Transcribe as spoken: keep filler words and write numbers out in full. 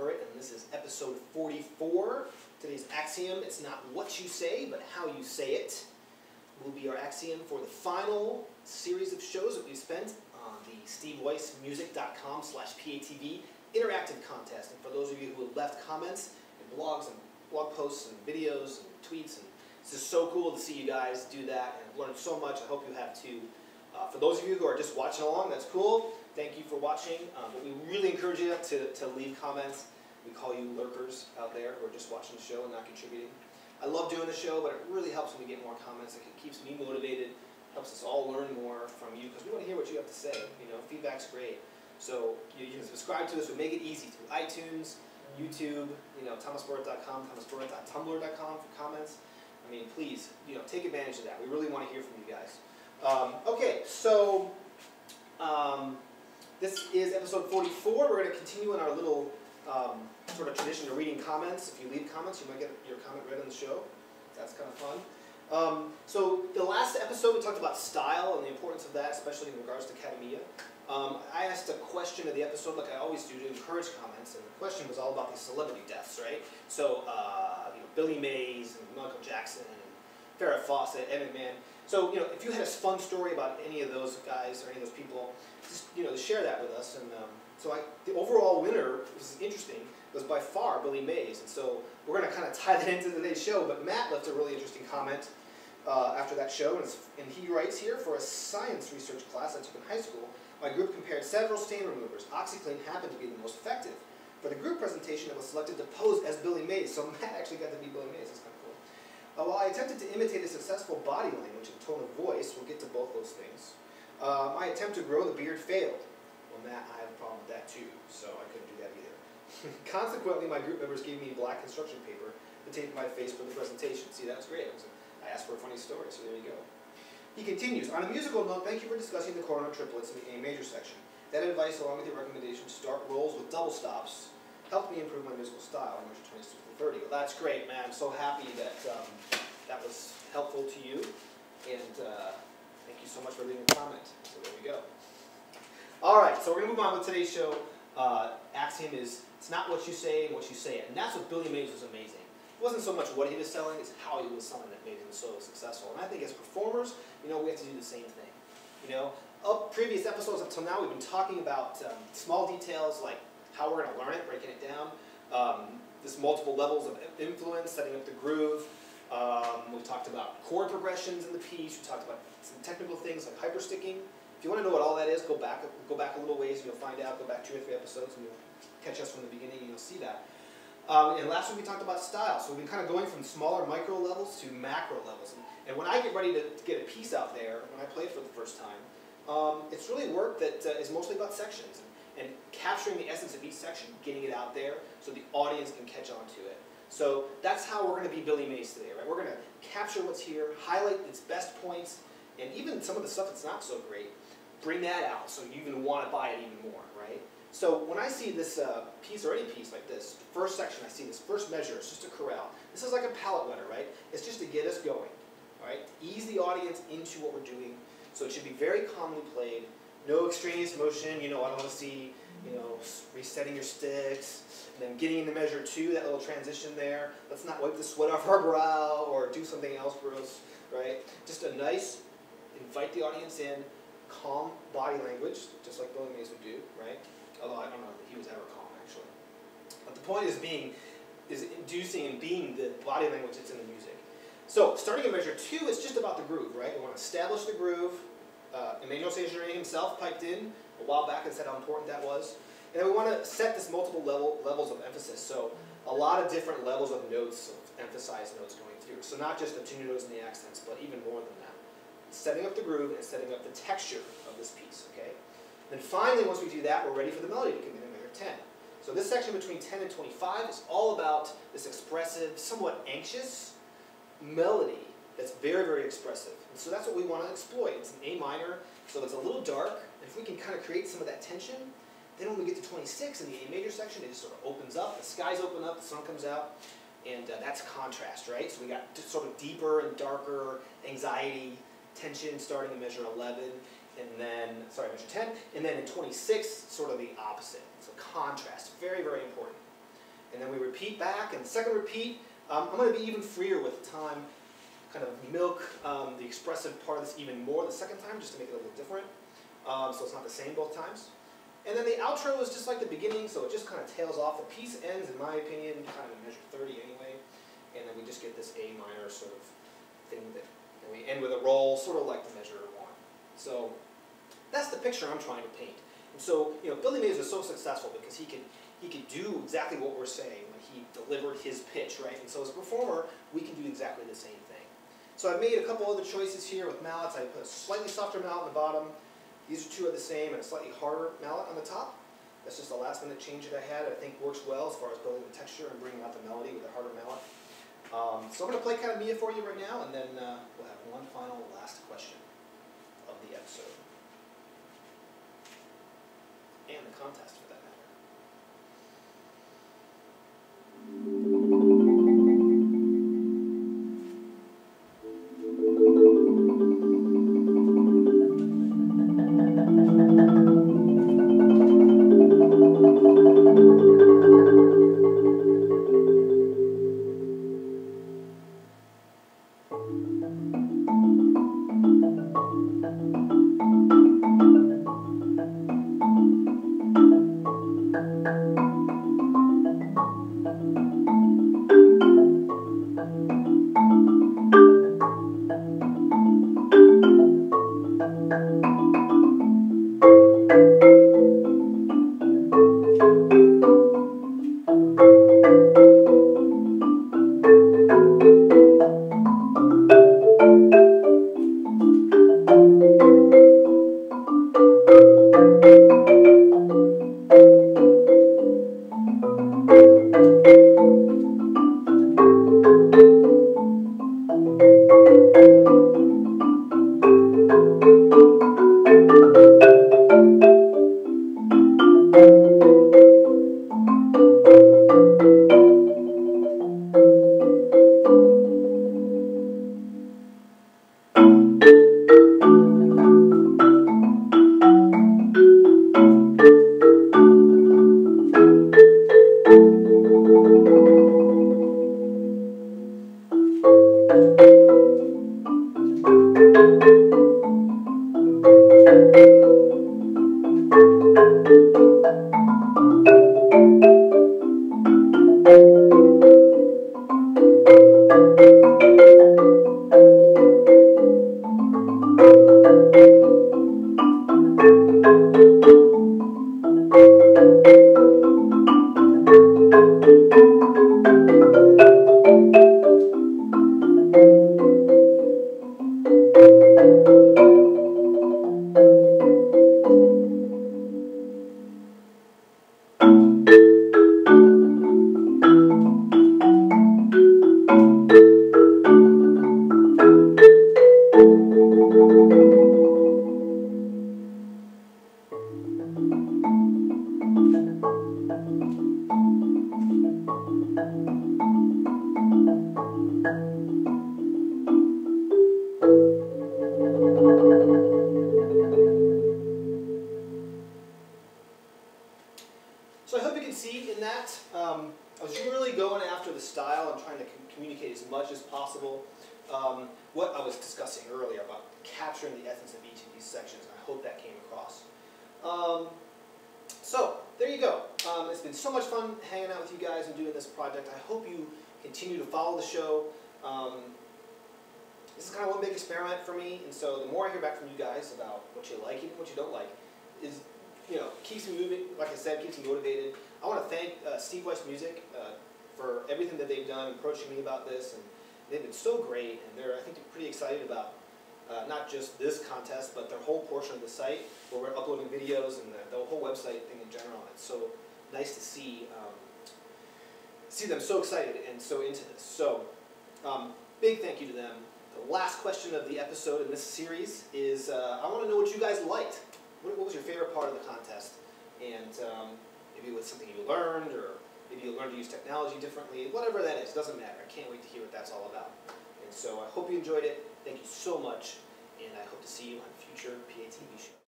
Burritt, and this is episode forty-four. Today's axiom, it's not what you say, but how you say it, will be our axiom for the final series of shows that we've spent on the Steve Weiss Music dot com slash P A T V interactive contest. And for those of you who have left comments and blogs and blog posts and videos and tweets, and it's just so cool to see you guys do that, and I've learned so much. I hope you have too. Uh, for those of you who are just watching along, that's cool. Thank you for watching. Um, but we really encourage you to, to leave comments. We call you lurkers out there who are just watching the show and not contributing. I love doing the show, but it really helps when we get more comments. It keeps me motivated, helps us all learn more from you, because we want to hear what you have to say. You know, feedback's great. So you, you can subscribe to us. We make it easy through iTunes, YouTube, you know, Thomas Burritt dot com, Thomas Burritt dot tumblr dot com for comments. I mean, please, you know, take advantage of that. We really want to hear from you guys. Um, okay, so um, this is episode forty-four. We're going to continue in our little um, sort of tradition of reading comments. If you leave comments, you might get your comment read on the show. That's kind of fun. Um, so the last episode, we talked about style and the importance of that, especially in regards to Katamiya. Um, I asked a question of the episode, like I always do, to encourage comments, and the question was all about these celebrity deaths, right? So, uh, you know, Billy Mays and Michael Jackson and Farrah Fawcett, Ed McMahon. So, you know, if you had a fun story about any of those guys or any of those people, just, you know, share that with us. And um, so, I, the overall winner, which is interesting, was by far Billy Mays. And so, we're going to kind of tie that into today's show. But Matt left a really interesting comment uh, after that show, and, and he writes here, for a science research class I took in high school, my group compared several stain removers. OxyClean happened to be the most effective. For the group presentation, I was selected to pose as Billy Mays, so Matt actually got to be Billy Mays. That's kind of cool. Uh, while I attempted to imitate a successful body language and tone of voice, we'll get to both those things, uh, my attempt to grow the beard failed. Well, Matt, I have a problem with that too, so I couldn't do that either. Consequently, my group members gave me black construction paper to tape my face for the presentation. See, that was great. I asked for a funny story, so there you go. He continues, on a musical note, thank you for discussing the coronal triplets in the A major section. That advice, along with your recommendation to start rolls with double stops, helped me improve my musical style in measure twenty-six to thirty. Well, that's great, man. I'm so happy that um, that was helpful to you. And uh, thank you so much for leaving a comment. So there we go. All right, so we're going to move on with today's show. Uh, axiom is, it's not what you say and what you say it. And that's what Billy Mays was amazing. It wasn't so much what he was selling, it's how he was selling that made him so successful. And I think as performers, you know, we have to do the same thing. You know, up previous episodes up till now, we've been talking about um, small details like how we're going to learn it, breaking it down, um, this multiple levels of influence, setting up the groove. Um, we talked about chord progressions in the piece. We talked about some technical things like hypersticking. If you want to know what all that is, go back, go back a little ways and you'll find out. Go back two or three episodes and you'll catch us from the beginning and you'll see that. Um, and last week we talked about style, so we've been kind of going from smaller micro levels to macro levels. And, and when I get ready to, to get a piece out there, when I play it for the first time, um, it's really work that uh, is mostly about sections and, and capturing the essence of each section, getting it out there so the audience can catch on to it. So that's how we're going to be Billy Mays today, right? We're going to capture what's here, highlight its best points, and even some of the stuff that's not so great, bring that out so you even want to buy it even more, right? So when I see this uh, piece or any piece like this, the first section I see, this first measure, it's just a chorale. This is like a palette winner, right? It's just to get us going, all right? Ease the audience into what we're doing. So it should be very calmly played. No extraneous motion. You know, I don't want to see, you know, resetting your sticks and then getting into measure two, that little transition there. Let's not wipe the sweat off our brow or do something else gross, right? Just a nice, invite the audience in, calm body language, just like Billy Mays would do, right? Although I don't know that he was ever calm, actually. But the point is being, is inducing and being the body language that's in the music. So, starting at measure two, it's just about the groove, right? We want to establish the groove. Uh, Emmanuel Saint himself piped in a while back and said how important that was. And then we want to set this multiple level, levels of emphasis. So, a lot of different levels of notes, of emphasized notes going through. So, not just the tenutos and the accents, but even more than that. Setting up the groove and setting up the texture of this piece, okay? Then finally, once we do that, we're ready for the melody to come in in measure ten. So this section between ten and twenty-five is all about this expressive, somewhat anxious melody that's very, very expressive. And so that's what we want to exploit. It's an A minor, so it's a little dark. And if we can kind of create some of that tension, then when we get to twenty-six in the A major section, it just sort of opens up, the skies open up, the sun comes out, and uh, that's contrast, right? So we got sort of deeper and darker anxiety, tension starting in measure eleven. And then, sorry, measure ten, and then in twenty-six, sort of the opposite. So contrast, very, very important. and then we repeat back, and the second repeat, um, I'm going to be even freer with time, kind of milk um, the expressive part of this even more the second time, just to make it a little different, um, so it's not the same both times. And then the outro is just like the beginning, so it just kind of tails off. The piece ends, in my opinion, kind of in measure thirty anyway, and then we just get this A minor sort of thing with it. And we end with a roll, sort of like the measure one. So that's the picture I'm trying to paint. And so, you know, Billy Mays was so successful because he could, he could do exactly what we're saying when he delivered his pitch, right? And so as a performer, we can do exactly the same thing. So I've made a couple other choices here with mallets. I put a slightly softer mallet on the bottom. These two are the same, and a slightly harder mallet on the top. That's just the last minute change that I had. I think works well as far as building the texture and bringing out the melody with a harder mallet. Um, so I'm going to play Katamiya for you right now, and then uh, we'll have one final last question of the episode. And the contest for that matter. Of the site where we're uploading videos and the, the whole website thing in general. It's so nice to see um, see them so excited and so into this. So um, big thank you to them. The last question of the episode in this series is uh, I want to know what you guys liked. What, what was your favorite part of the contest? And um, maybe it was something you learned, or maybe you learned to use technology differently. Whatever that is, doesn't matter. I can't wait to hear what that's all about. And so I hope you enjoyed it. Thank you so much. And I hope to see you on future P A T V shows.